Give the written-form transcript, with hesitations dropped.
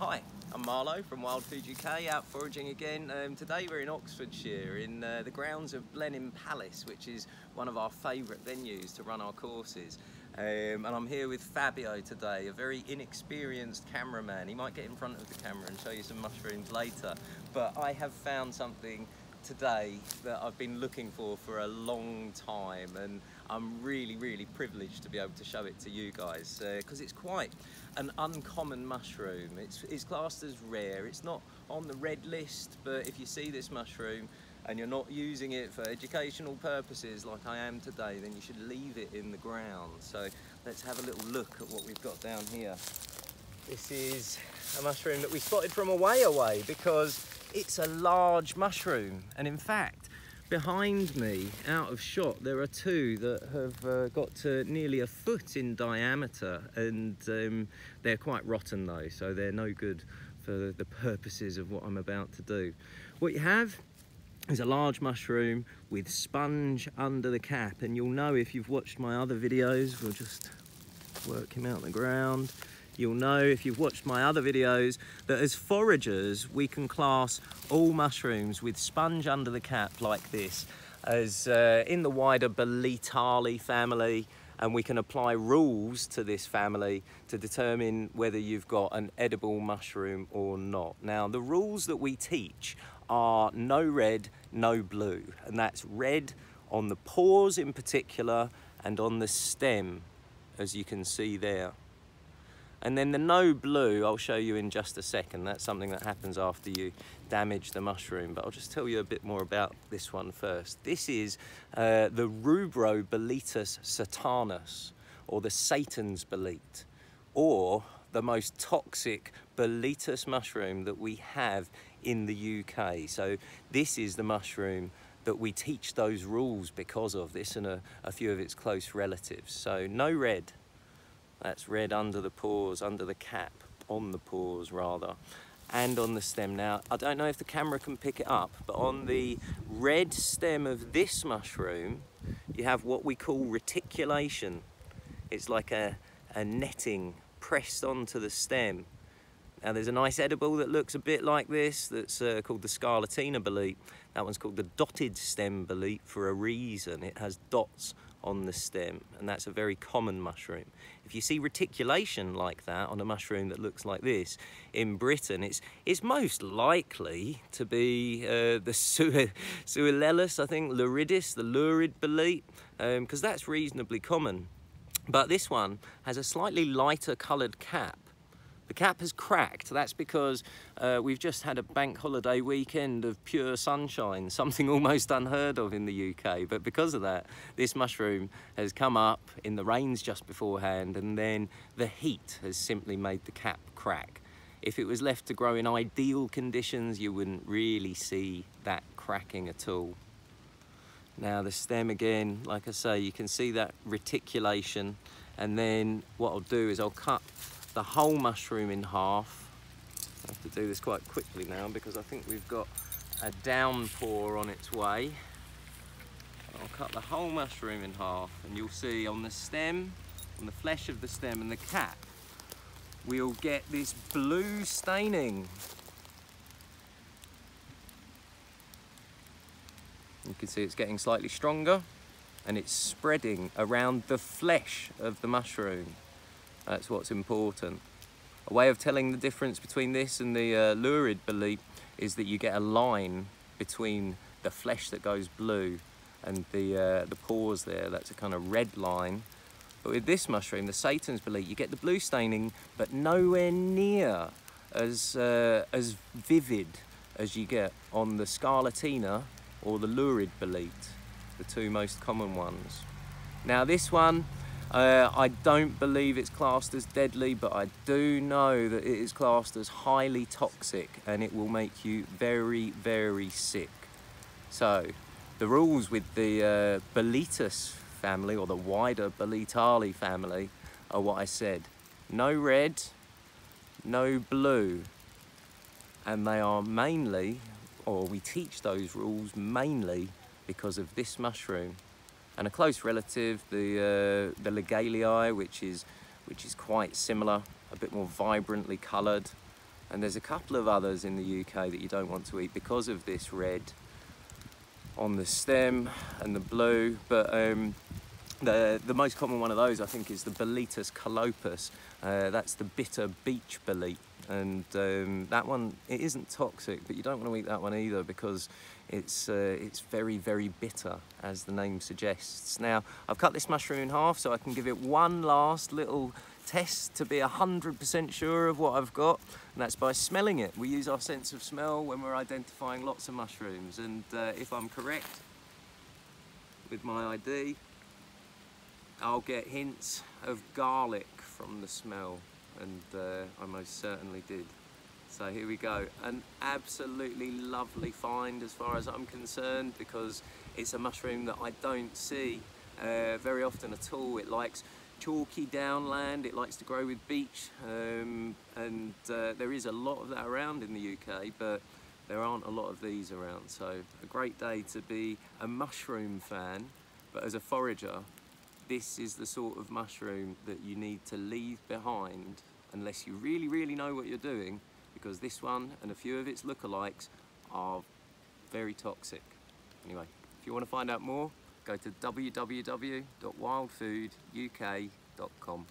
Hi, I'm Marlo from Wild Food UK, out foraging again. Today we're in Oxfordshire, in the grounds of Blenheim Palace, which is one of our favourite venues to run our courses. And I'm here with Fabio today, a very inexperienced cameraman. He might get in front of the camera and show you some mushrooms later. But I have found something today that I've been looking for a long time, and I'm really privileged to be able to show it to you guys because it's quite an uncommon mushroom. It's classed as rare. It's not on the red list, but if you see this mushroom and you're not using it for educational purposes like I am today, then you should leave it in the ground. So let's have a little look at what we've got down here. This is a mushroom that we spotted from a way away because it's a large mushroom, and in fact behind me out of shot there are two that have got to nearly a foot in diameter, and they're quite rotten though, so they're no good for the purposes of what I'm about to do. What you have is a large mushroom with sponge under the cap, and you'll know if you've watched my other videos, we'll just work him out the ground. You'll know if you've watched my other videos that as foragers, we can class all mushrooms with sponge under the cap like this as in the wider Boletales family, and we can apply rules to this family to determine whether you've got an edible mushroom or not. Now, the rules that we teach are no red, no blue, and that's red on the paws in particular and on the stem, as you can see there. And then the no blue, I'll show you in just a second. That's something that happens after you damage the mushroom, but I'll just tell you a bit more about this one first. This is the Rubroboletus satanas, or the Satans Bolete, or the most toxic Boletus mushroom that we have in the UK. So this is the mushroom that we teach those rules because of this, and a few of its close relatives. So no red. That's red under the paws, under the cap, on the paws rather, and on the stem. Now, I don't know if the camera can pick it up, but on the red stem of this mushroom, you have what we call reticulation. It's like a netting pressed onto the stem. Now, there's a nice edible that looks a bit like this that's called the Scarletina Bolete. That one's called the dotted stem bolete for a reason. It has dots on the stem, and that's a very common mushroom. If you see reticulation like that on a mushroom that looks like this in Britain, it's most likely to be the Suilellus, I think, luridus, the Lurid Bolete, because that's reasonably common. But this one has a slightly lighter coloured cap. The cap has cracked. That's because we've just had a bank holiday weekend of pure sunshine, something almost unheard of in the UK. But because of that, this mushroom has come up in the rains just beforehand, and then the heat has simply made the cap crack. If it was left to grow in ideal conditions, you wouldn't really see that cracking at all. Now the stem again, like I say, you can see that reticulation, and then what I'll do is I'll cut the whole mushroom in half. I have to do this quite quickly now because I think we've got a downpour on its way. I'll cut the whole mushroom in half, and you'll see on the stem, on the flesh of the stem and the cap, we'll get this blue staining. You can see it's getting slightly stronger, and it's spreading around the flesh of the mushroom. That's what's important. A way of telling the difference between this and the Lurid Bolete is that you get a line between the flesh that goes blue and the pores there. That's a kind of red line. But with this mushroom, the Satans Bolete, you get the blue staining, but nowhere near as vivid as you get on the Scarletina or the Lurid Bolete, the two most common ones. Now this one, I don't believe it's classed as deadly, but I do know that it is classed as highly toxic, and it will make you very sick. So the rules with the Boletus family, or the wider Boletales family, are what I said: no red, no blue, and they are mainly, or we teach those rules mainly because of this mushroom. And a close relative, the Legaliae, which is quite similar, a bit more vibrantly coloured, And there's a couple of others in the UK that you don't want to eat because of this red on the stem and the blue, but the most common one of those I think is the Boletus calopus. That's the bitter beach bolete, and that one, it isn't toxic, but you don't want to eat that one either because it's very, very bitter, as the name suggests. Now, I've cut this mushroom in half so I can give it one last little test to be 100% sure of what I've got, and that's by smelling it. We use our sense of smell when we're identifying lots of mushrooms, and if I'm correct with my ID, I'll get hints of garlic from the smell, and I most certainly did. So here we go, an absolutely lovely find as far as I'm concerned, because it's a mushroom that I don't see very often at all. It likes chalky downland, it likes to grow with beach, and there is a lot of that around in the UK, but there aren't a lot of these around. So a great day to be a mushroom fan, but as a forager, this is the sort of mushroom that you need to leave behind unless you really, really know what you're doing, because this one and a few of its lookalikes are very toxic. Anyway, if you want to find out more, go to www.wildfooduk.com.